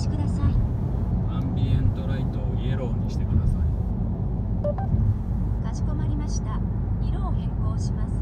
しください。アンビエントライトをイエローにしてください。かしこまりました。色を変更します。